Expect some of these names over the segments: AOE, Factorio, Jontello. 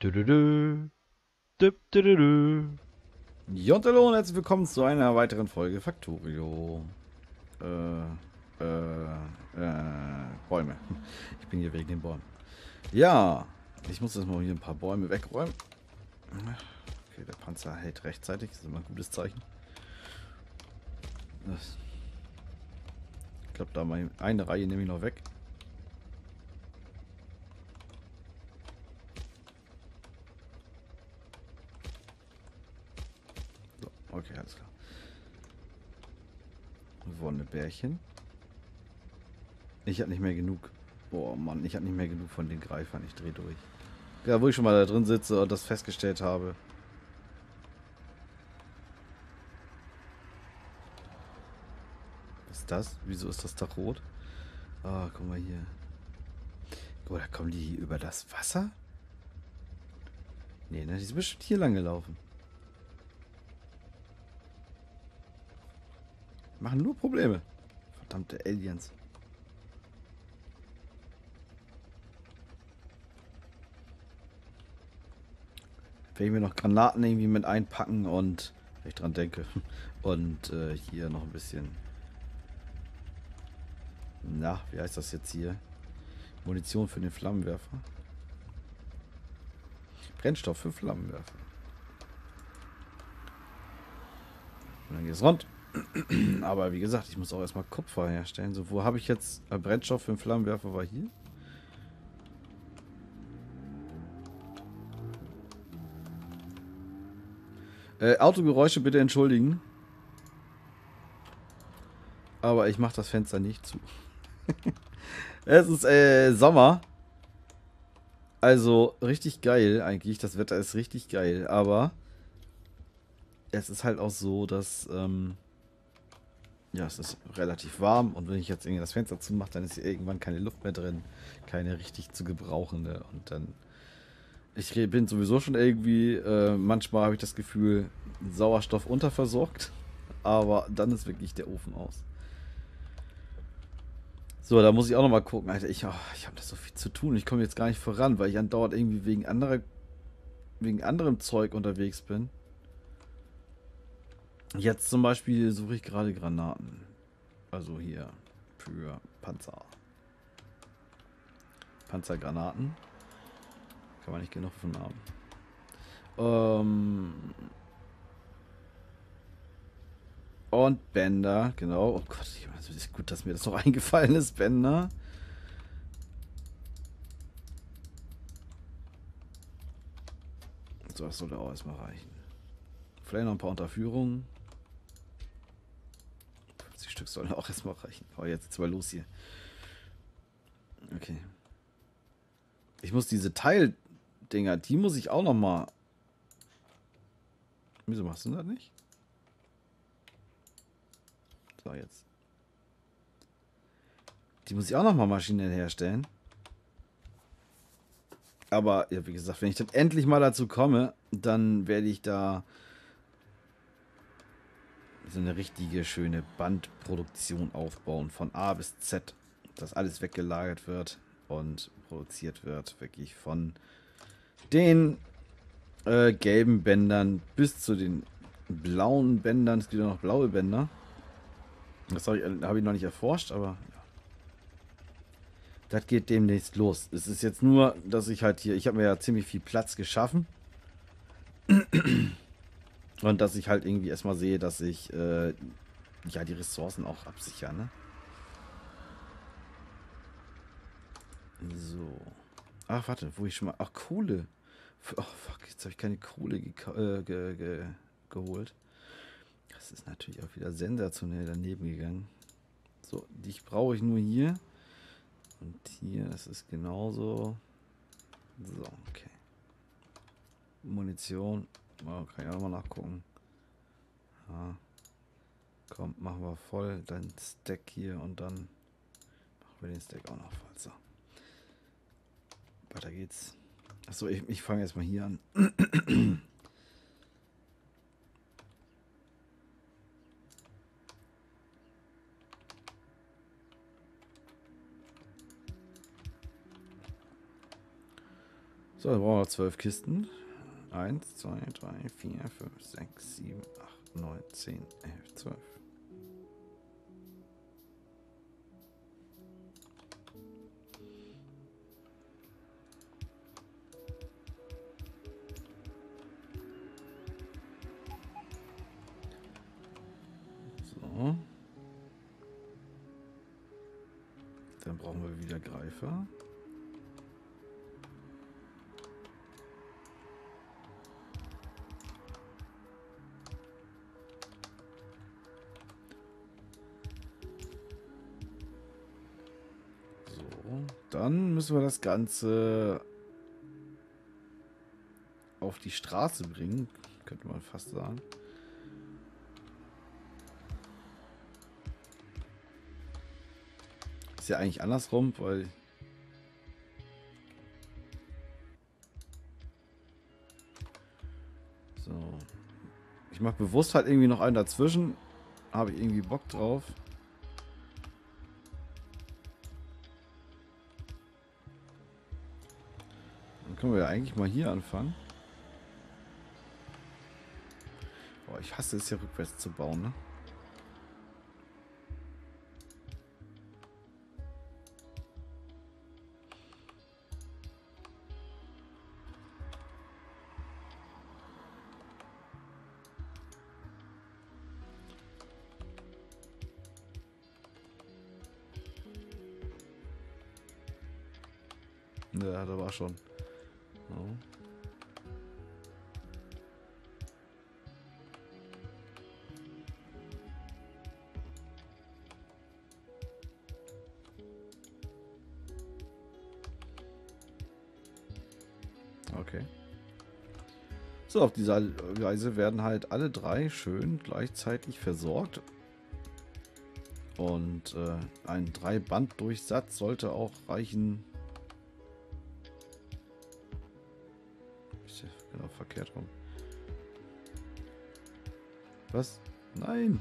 Jontello und herzlich willkommen zu einer weiteren Folge Factorio. Bäume. Ich bin hier wegen den Bäumen. Ja, ich muss jetzt mal hier ein paar Bäume wegräumen. Okay, der Panzer hält rechtzeitig. Das ist immer ein gutes Zeichen. Ich glaube, da mal eine Reihe nehme ich noch weg. Okay, alles klar. Wonnebärchen. Ich hatte nicht mehr genug. Boah, Mann, ich hatte nicht mehr genug von den Greifern. Ich drehe durch. Ja, wo ich schon mal da drin sitze und das festgestellt habe. Was ist das? Wieso ist das da rot? Ah, guck mal hier. Oh, da kommen die über das Wasser? Nee, ne? Die sind bestimmt hier lang gelaufen. Machen nur Probleme. Verdammte Aliens. Wenn ich mir noch Granaten irgendwie mit einpacken und wenn ich dran denke. Und hier noch ein bisschen. Na, wie heißt das jetzt hier? Munition für den Flammenwerfer. Brennstoff für Flammenwerfer. Und dann geht's rund. Aber wie gesagt, ich muss auch erstmal Kupfer herstellen. So, wo habe ich jetzt Brennstoff für den Flammenwerfer? War hier? Autogeräusche bitte entschuldigen. Aber ich mache das Fenster nicht zu. Es ist Sommer. Also richtig geil eigentlich. Das Wetter ist richtig geil. Aber es ist halt auch so, dass... ja, es ist relativ warm und wenn ich jetzt irgendwie das Fenster zumache, dann ist hier irgendwann keine Luft mehr drin. Keine richtig zu gebrauchende. Und dann... Ich bin sowieso schon irgendwie... manchmal habe ich das Gefühl, Sauerstoff unterversorgt. Aber dann ist wirklich der Ofen aus. So, da muss ich auch nochmal gucken. Alter, ich habe da so viel zu tun. Ich komme jetzt gar nicht voran, weil ich andauernd irgendwie wegen anderem Zeug unterwegs bin. Jetzt zum Beispiel suche ich gerade Granaten. Also hier für Panzer. Panzergranaten. Kann man nicht genug von haben. Und Bänder, genau. Oh Gott, es ist gut, dass mir das noch eingefallen ist, Bänder. So, das sollte auch erstmal reichen. Vielleicht noch ein paar Unterführungen. 50 Stück sollen auch erstmal reichen. Oh, jetzt geht's mal los hier. Okay. Ich muss diese Teildinger, die muss ich auch nochmal... Wieso machst du das nicht? So, jetzt. Die muss ich auch nochmal maschinell herstellen. Aber, ja, wie gesagt, wenn ich dann endlich mal dazu komme, dann werde ich da... so eine richtige schöne Bandproduktion aufbauen von A bis Z, dass alles weggelagert wird und produziert wird, wirklich von den gelben Bändern bis zu den blauen Bändern. Es gibt ja noch blaue Bänder, das habe ich noch nicht erforscht, aber ja. Das geht demnächst los. Es ist jetzt nur, dass ich halt hier, ich habe mir ja ziemlich viel Platz geschaffen. Und dass ich halt irgendwie erstmal sehe, dass ich ja die Ressourcen auch absichere, ne? So. Ach, warte, wo ich schon mal... Ach, Kohle. Oh, fuck, jetzt habe ich keine Kohle geholt. Das ist natürlich auch wieder sensationell daneben gegangen. So, die brauche ich nur hier. Und hier, das ist genauso. So, okay. Munition. Oh, kann ich auch mal nachgucken. Ja. Komm, machen wir voll den Stack hier und dann machen wir den Stack auch noch voll. So. Weiter geht's. Achso, ich fange jetzt mal hier an. So, dann brauchen wir noch 12 Kisten. 1, 2, 3, 4, 5, 6, 7, 8, 9, 10, 11, 12. So. Dann brauchen wir wieder Greifer. Dann müssen wir das Ganze auf die Straße bringen, könnte man fast sagen. Ist ja eigentlich andersrum, weil... So. Ich mache bewusst halt irgendwie noch einen dazwischen. Habe ich irgendwie Bock drauf. Können wir ja eigentlich mal hier anfangen. Boah, ich hasse es ja rückwärts zu bauen, ne? Ne, ja, da war schon. So. Okay. So, auf dieser Weise werden halt alle drei schön gleichzeitig versorgt. Und ein 3-Band-Durchsatz sollte auch reichen. Genau, verkehrt rum. Was? Nein!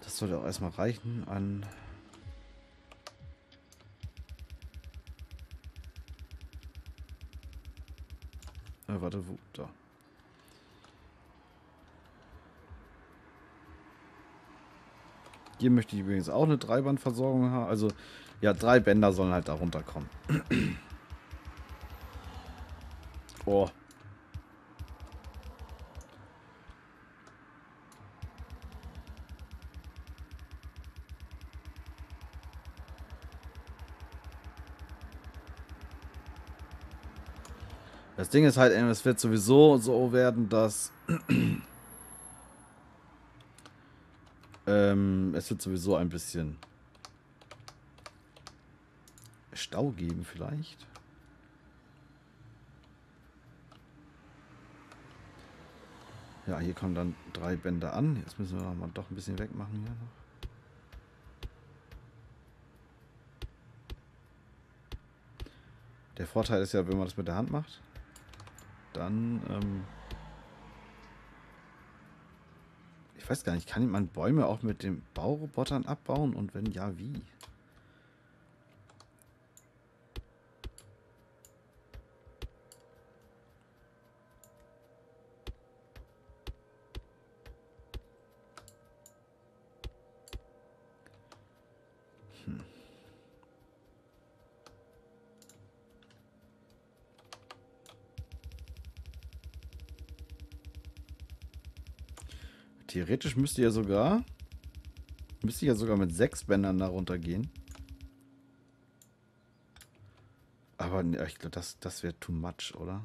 Das sollte auch erstmal reichen an... warte, wo? Da. Hier möchte ich übrigens auch eine 3-Band-Versorgung haben. Also, ja, 3 Bänder sollen halt da runterkommen. Oh. Das Ding ist halt, es wird sowieso so werden, dass... es wird sowieso ein bisschen Stau geben vielleicht. Ja, hier kommen dann 3 Bänder an. Jetzt müssen wir mal doch ein bisschen wegmachen hier noch. Der Vorteil ist ja, wenn man das mit der Hand macht, dann... ich weiß gar nicht, kann man Bäume auch mit den Baurobotern abbauen? Und wenn ja, wie? Theoretisch müsste ja sogar mit 6 Bändern darunter gehen. Aber ich glaube, das wäre too much, oder?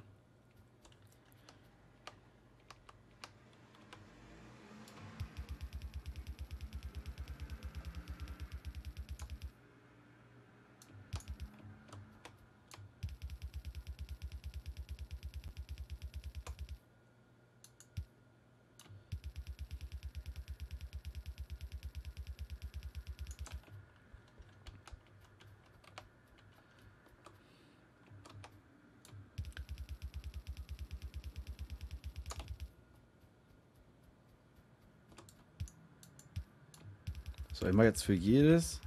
So, ich mache jetzt für jedes.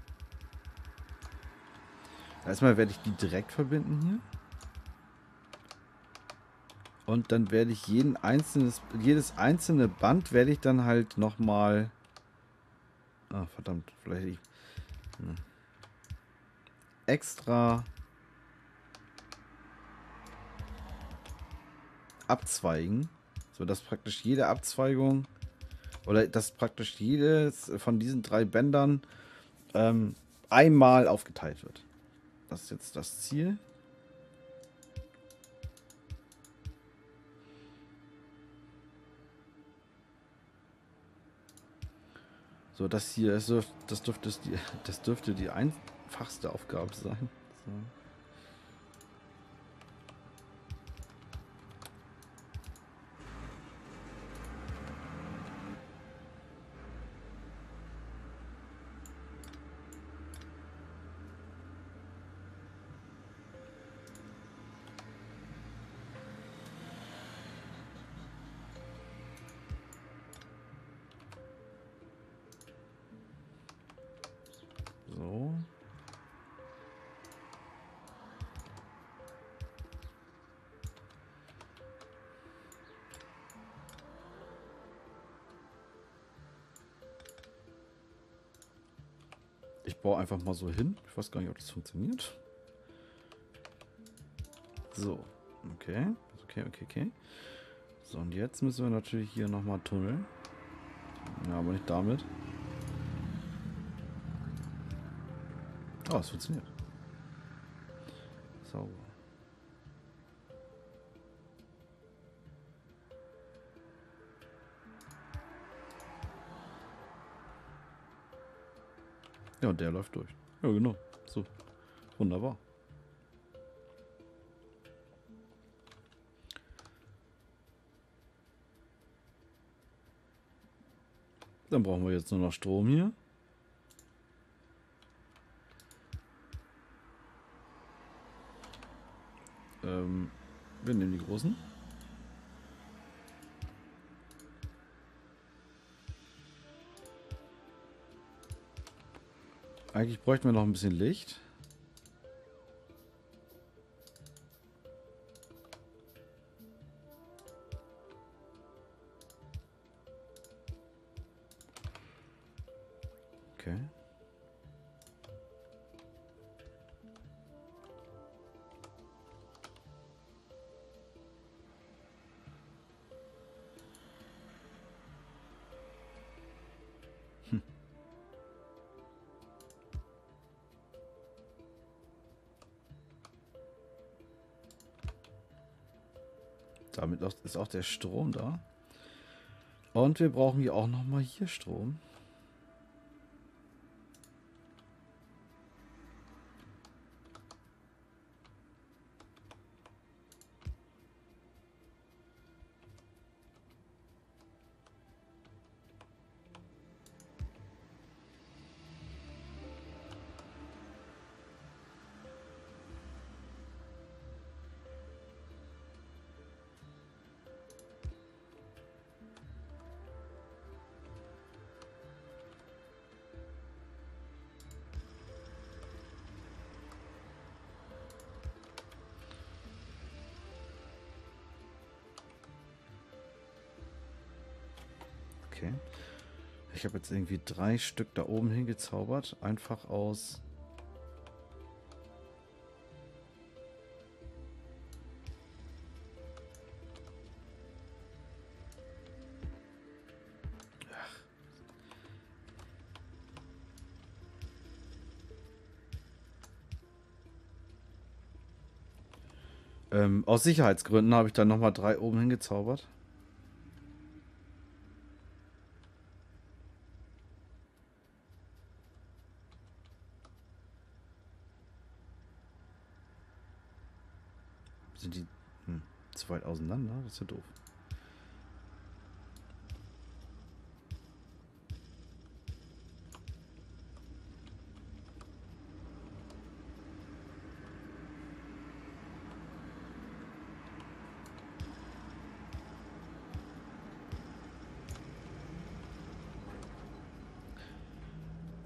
Erstmal werde ich die direkt verbinden hier. Und dann werde ich jedes einzelne Band werde ich dann halt nochmal... Ah, verdammt, vielleicht... extra abzweigen, so dass praktisch jede Abzweigung oder dass praktisch jedes von diesen drei Bändern einmal aufgeteilt wird. Das ist jetzt das Ziel. So, das hier, das dürfte die einfachste Aufgabe sein. So. Ich baue einfach mal so hin. Ich weiß gar nicht, ob das funktioniert. So, okay. Okay. So, und jetzt müssen wir natürlich hier nochmal tunneln. Ja, aber nicht damit. Oh, es funktioniert. Sauber. Ja, und der läuft durch. Ja, genau. So. Wunderbar. Dann brauchen wir jetzt nur noch Strom hier. Wir nehmen die großen. Eigentlich bräuchten wir noch ein bisschen Licht. Okay. Damit ist auch der Strom da. Und wir brauchen hier auch nochmal hier Strom. Okay. Ich habe jetzt irgendwie 3 Stück da oben hingezaubert, einfach aus aus Sicherheitsgründen habe ich dann nochmal 3 oben hingezaubert. Sind die zu weit auseinander? Das ist ja doof.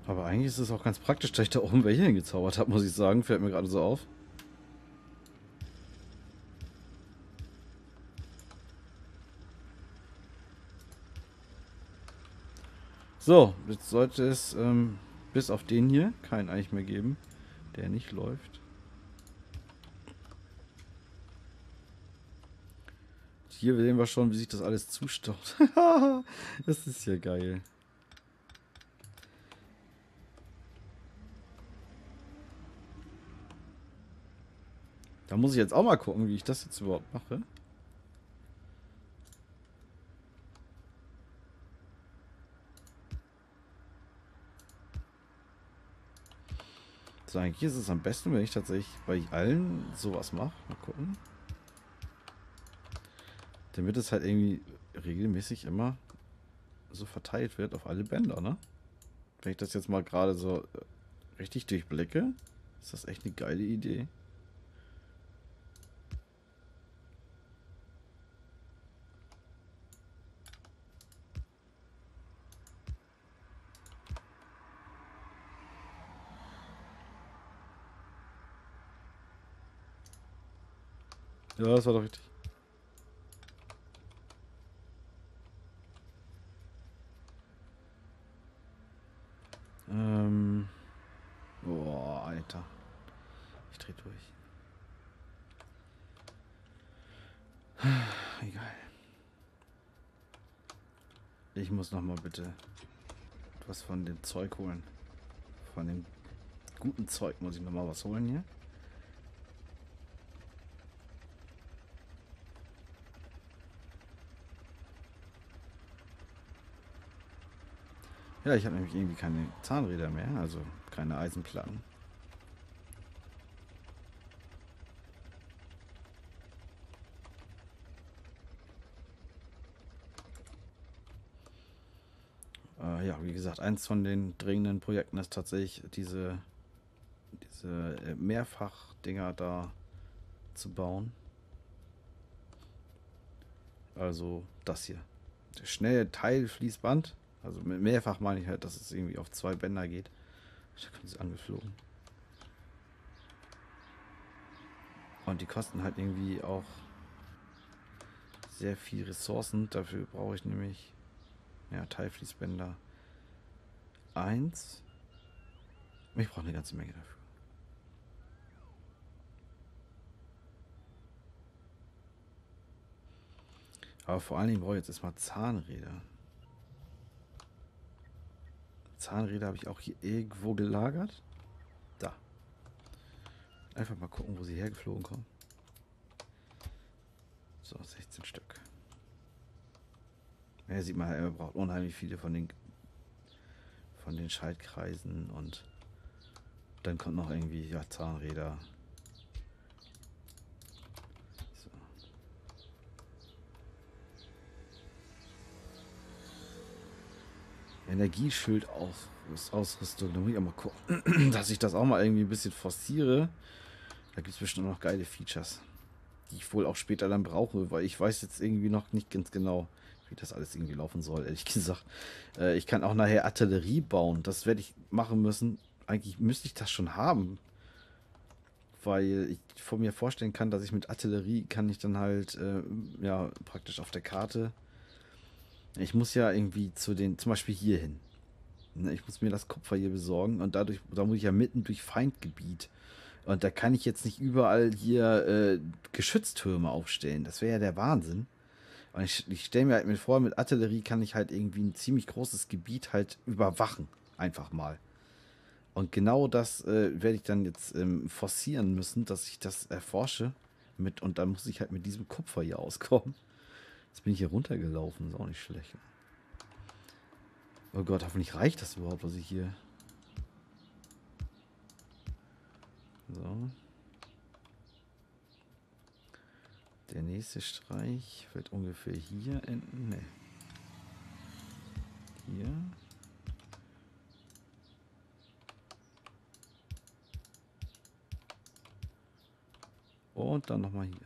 Aber eigentlich ist es auch ganz praktisch, dass ich da oben welche hingezaubert habe, muss ich sagen. Fällt mir gerade so auf. So, jetzt sollte es bis auf den hier keinen Eich mehr geben, der nicht läuft. Hier sehen wir schon, wie sich das alles zustaucht. Das ist ja geil. Da muss ich jetzt auch mal gucken, wie ich das jetzt überhaupt mache. So, eigentlich ist es am besten, wenn ich tatsächlich bei allen sowas mache. Mal gucken. Damit es halt irgendwie regelmäßig immer so verteilt wird auf alle Bänder, ne? Wenn ich das jetzt mal gerade so richtig durchblicke, ist das echt eine geile Idee. Ja, das war doch richtig. Boah, Alter. Ich dreh durch. Egal. Ich muss nochmal bitte etwas von dem Zeug holen. Von dem guten Zeug muss ich nochmal was holen hier. Ja, ich habe nämlich irgendwie keine Zahnräder mehr, also keine Eisenplatten. Ja, wie gesagt, eins von den dringenden Projekten ist tatsächlich diese Mehrfachdinger da zu bauen. Also das hier. Das schnelle Teilfließband. Also mit mehrfach meine ich halt, dass es irgendwie auf 2 Bänder geht. Da kommt es angeflogen. Und die kosten halt irgendwie auch sehr viel Ressourcen. Dafür brauche ich nämlich ja, Teilfließbänder 1. Ich brauche eine ganze Menge dafür. Aber vor allen Dingen brauche ich jetzt erstmal Zahnräder. Zahnräder habe ich auch hier irgendwo gelagert. Da. Einfach mal gucken, wo sie hergeflogen kommen. So, 16 Stück. Ja, sieht man, er braucht unheimlich viele von den Schaltkreisen und dann kommt noch irgendwie ja, Zahnräder. Energieschildausrüstung, da muss ich auch mal gucken, dass ich das auch mal irgendwie ein bisschen forciere. Da gibt es bestimmt noch geile Features, die ich wohl auch später dann brauche, weil ich weiß jetzt irgendwie noch nicht ganz genau, wie das alles irgendwie laufen soll, ehrlich gesagt. Ich kann auch nachher Artillerie bauen, das werde ich machen müssen. Eigentlich müsste ich das schon haben, weil ich vor mir vorstellen kann, dass ich mit Artillerie kann ich dann halt ja praktisch auf der Karte... Ich muss ja irgendwie zum Beispiel hier hin. Ich muss mir das Kupfer hier besorgen und da muss ich ja mitten durch Feindgebiet. Und da kann ich jetzt nicht überall hier Geschütztürme aufstellen. Das wäre ja der Wahnsinn. Und ich stelle mir halt vor, mit Artillerie kann ich halt irgendwie ein ziemlich großes Gebiet halt überwachen. Einfach mal. Und genau das werde ich dann jetzt forcieren müssen, dass ich das erforsche. Und dann muss ich halt mit diesem Kupfer hier auskommen. Jetzt bin ich hier runtergelaufen, ist auch nicht schlecht. Oh Gott, hoffentlich reicht das überhaupt, was ich hier... So. Der nächste Streich wird ungefähr hier enden. Ne. Hier. Und dann nochmal hier.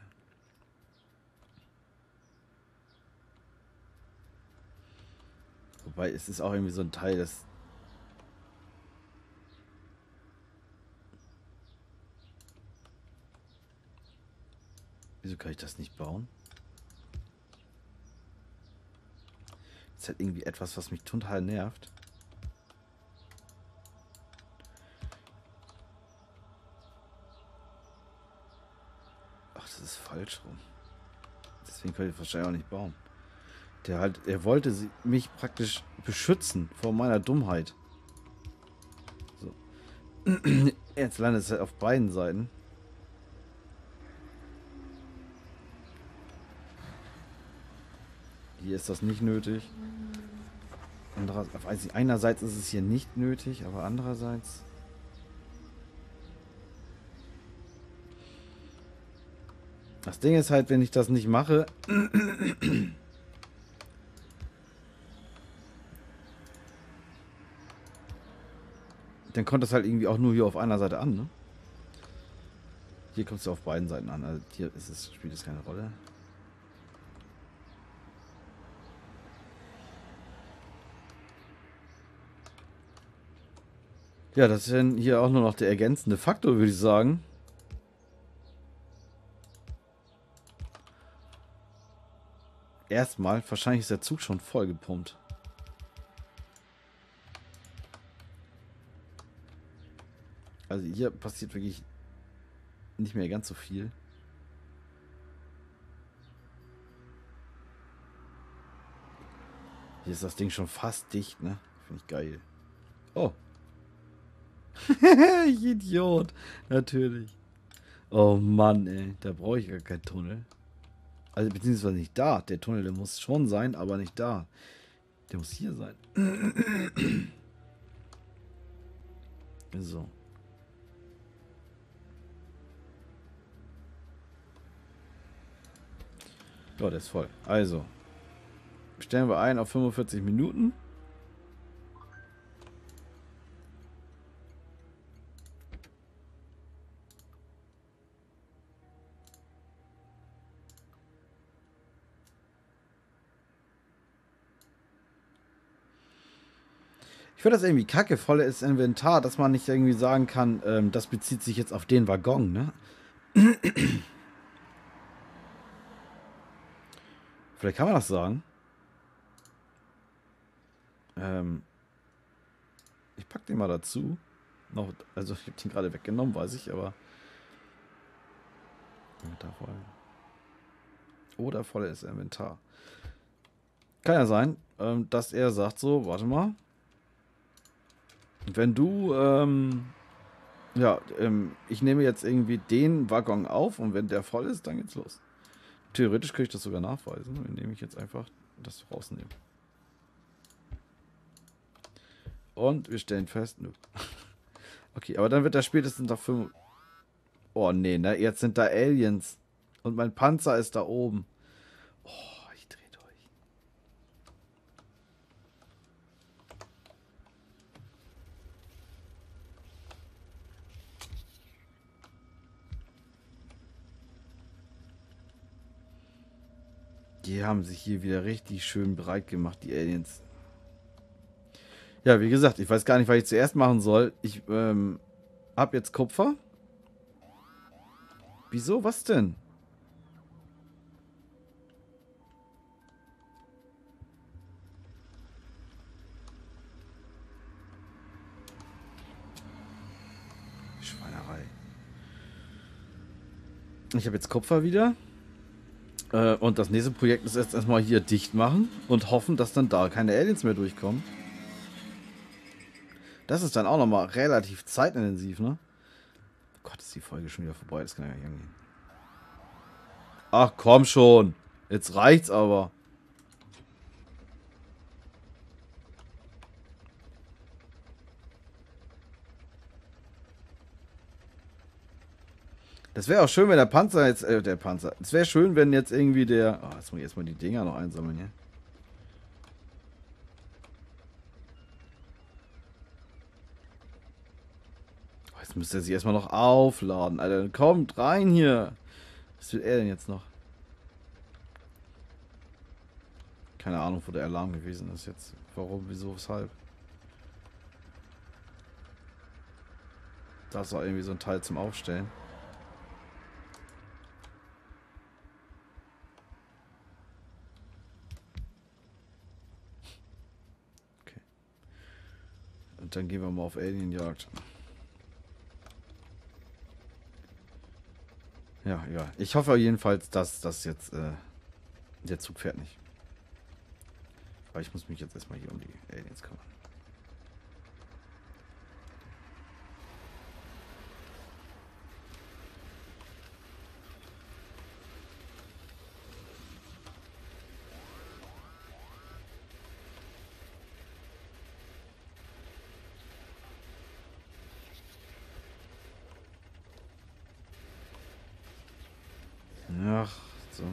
Wobei, es ist auch irgendwie so ein Teil, das Wieso kann ich das nicht bauen? Das ist halt irgendwie etwas, was mich total nervt. Ach, das ist falsch rum. Deswegen kann ich wahrscheinlich auch nicht bauen. Er wollte mich praktisch beschützen vor meiner Dummheit. So. Jetzt landet es halt auf beiden Seiten. Hier ist das nicht nötig. Einerseits ist es hier nicht nötig, aber andererseits... Das Ding ist halt, wenn ich das nicht mache... Dann kommt das halt irgendwie auch nur hier auf einer Seite an, ne? Hier kommt es auf beiden Seiten an. Also hier ist es, spielt es keine Rolle. Ja, das ist dann hier auch nur noch der ergänzende Faktor, würde ich sagen. Erstmal, wahrscheinlich ist der Zug schon voll gepumpt. Also hier passiert wirklich nicht mehr ganz so viel. Hier ist das Ding schon fast dicht, ne? Finde ich geil. Oh. Ich Idiot. Natürlich. Oh Mann, ey. Da brauche ich gar keinen Tunnel. Also beziehungsweise nicht da. Der Tunnel, der muss schon sein, aber nicht da. Der muss hier sein. So. Ja, der ist voll. Also, stellen wir ein auf 45 Minuten. Ich finde das irgendwie kacke, volles Inventar, dass man nicht irgendwie sagen kann, das bezieht sich jetzt auf den Waggon, ne? Vielleicht kann man das sagen. Ich packe den mal dazu. Noch, also ich habe den gerade weggenommen, weiß ich, aber... Oder volles Inventar. Kann ja sein, dass er sagt so, warte mal. Wenn du... ich nehme jetzt irgendwie den Waggon auf und wenn der voll ist, dann geht's los. Theoretisch könnte ich das sogar nachweisen, indem ich jetzt einfach das rausnehme. Und wir stellen fest, nö. Okay, aber dann wird das spätestens nach 5... Oh nee, ne, jetzt sind da Aliens. Und mein Panzer ist da oben. Oh, ich drehe durch. Die haben sich hier wieder richtig schön breit gemacht, die Aliens. Ja, wie gesagt, ich weiß gar nicht, was ich zuerst machen soll. Ich habe jetzt Kupfer. Wieso? Was denn? Schweinerei. Ich habe jetzt Kupfer wieder. Und das nächste Projekt ist jetzt erstmal hier dicht machen und hoffen, dass dann da keine Aliens mehr durchkommen. Das ist dann auch nochmal relativ zeitintensiv, ne? Oh Gott, ist die Folge schon wieder vorbei, das kann ja nicht angehen. Ach komm schon, jetzt reicht's aber. Das wäre auch schön, wenn der Panzer jetzt... Es wäre schön, wenn jetzt irgendwie der... Oh, jetzt muss ich erstmal die Dinger noch einsammeln hier. Oh, jetzt müsste er sich erstmal noch aufladen. Alter, kommt rein hier. Was will er denn jetzt noch? Keine Ahnung, wo der Alarm gewesen ist jetzt. Warum, wieso, weshalb? Da ist auch irgendwie so ein Teil zum Aufstellen. Und dann gehen wir mal auf Alienjagd. Ja. Ich hoffe jedenfalls, dass das jetzt... der Zug fährt nicht. Aber ich muss mich jetzt erstmal hier um die Aliens kümmern. Ach, so.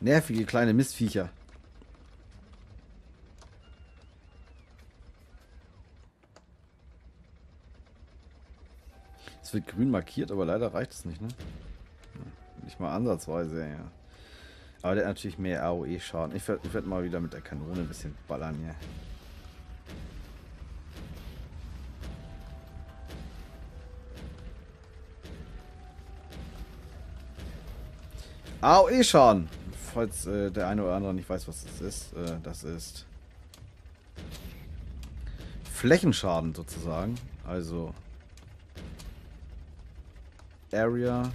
Nervige kleine Mistviecher. Es wird grün markiert, aber leider reicht es nicht, ne? Nicht mal ansatzweise, ja. Aber der hat natürlich mehr AOE-Schaden. Ich werd mal wieder mit der Kanone ein bisschen ballern, ja. AOE-Schaden! Falls der eine oder andere nicht weiß, was das ist Flächenschaden sozusagen. Also Area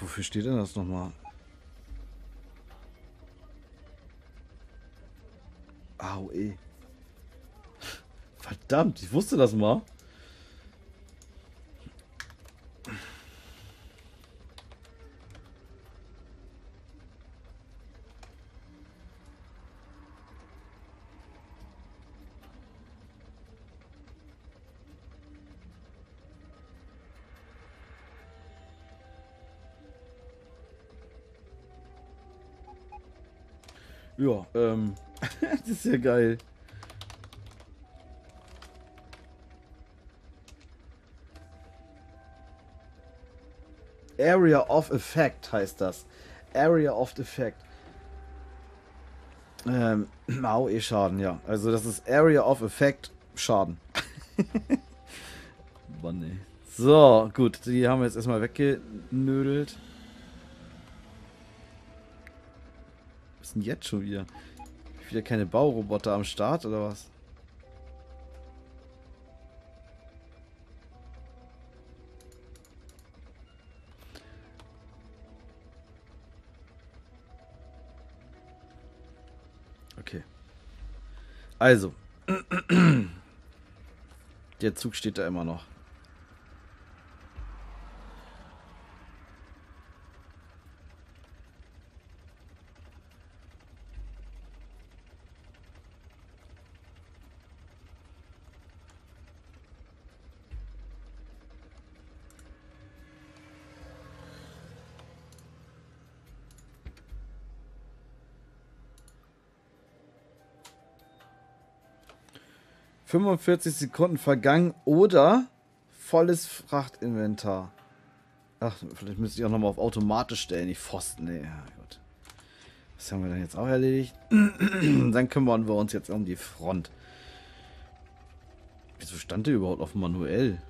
Wofür steht denn das nochmal? AOE. Verdammt, ich wusste das mal. Ja, das ist ja geil. Area of Effect heißt das. Area of Effect. AOE-Schaden, ja. Also das ist Area of Effect Schaden. Mann, ey. So, gut. Die haben wir jetzt erstmal weggenödelt. Was ist denn jetzt schon wieder? Wieder keine Bauroboter am Start, oder was? Okay. Also. Der Zug steht da immer noch. " 45 Sekunden vergangen oder volles Frachtinventar. Ach, vielleicht müsste ich auch nochmal auf automatisch stellen. Die Pfosten, nee, ja gut. Das haben wir dann jetzt auch erledigt. Dann kümmern wir uns jetzt um die Front. Wieso stand der überhaupt auf manuell?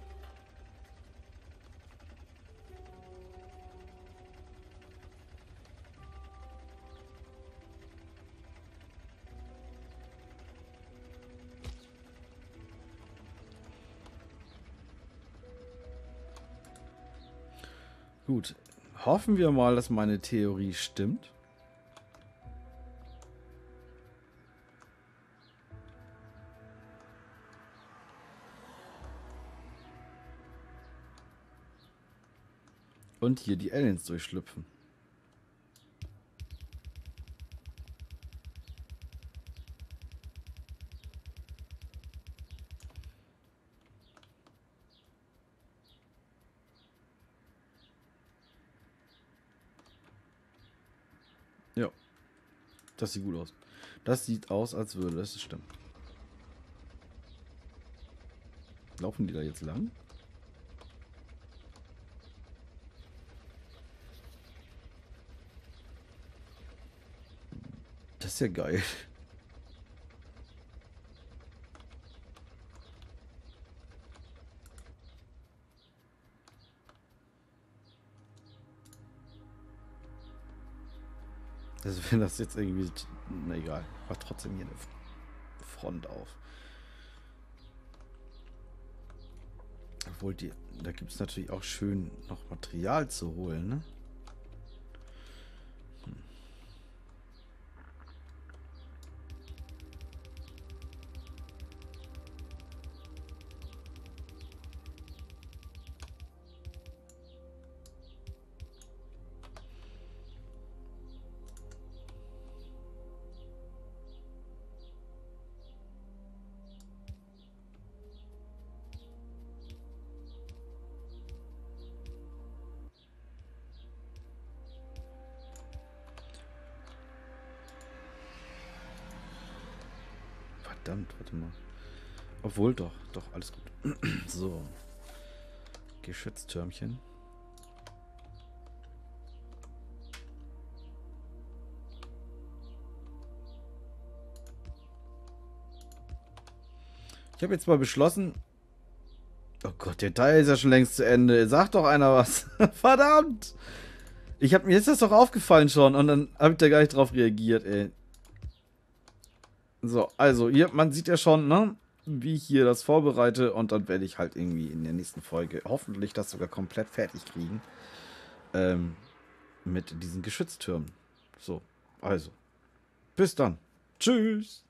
Gut, hoffen wir mal, dass meine Theorie stimmt. Und hier die Aliens durchschlüpfen. Das sieht gut aus. Das sieht aus, als würde das stimmen. Laufen die da jetzt lang? Das ist ja geil. Also wenn das jetzt irgendwie... Na egal, ich mach trotzdem hier eine Front auf. Obwohl, da gibt es natürlich auch schön noch Material zu holen, ne? Verdammt, warte mal. Obwohl, doch, alles gut. So. Geschütztürmchen. Ich habe jetzt mal beschlossen... Oh Gott, der Teil ist ja schon längst zu Ende. Sagt doch einer was. Verdammt! Mir ist das doch aufgefallen schon und dann habe ich da gar nicht drauf reagiert, ey. So, also hier, man sieht ja schon, ne, wie ich hier das vorbereite und dann werde ich halt irgendwie in der nächsten Folge hoffentlich das sogar komplett fertig kriegen. Mit diesen Geschütztürmen. So, also. Bis dann. Tschüss.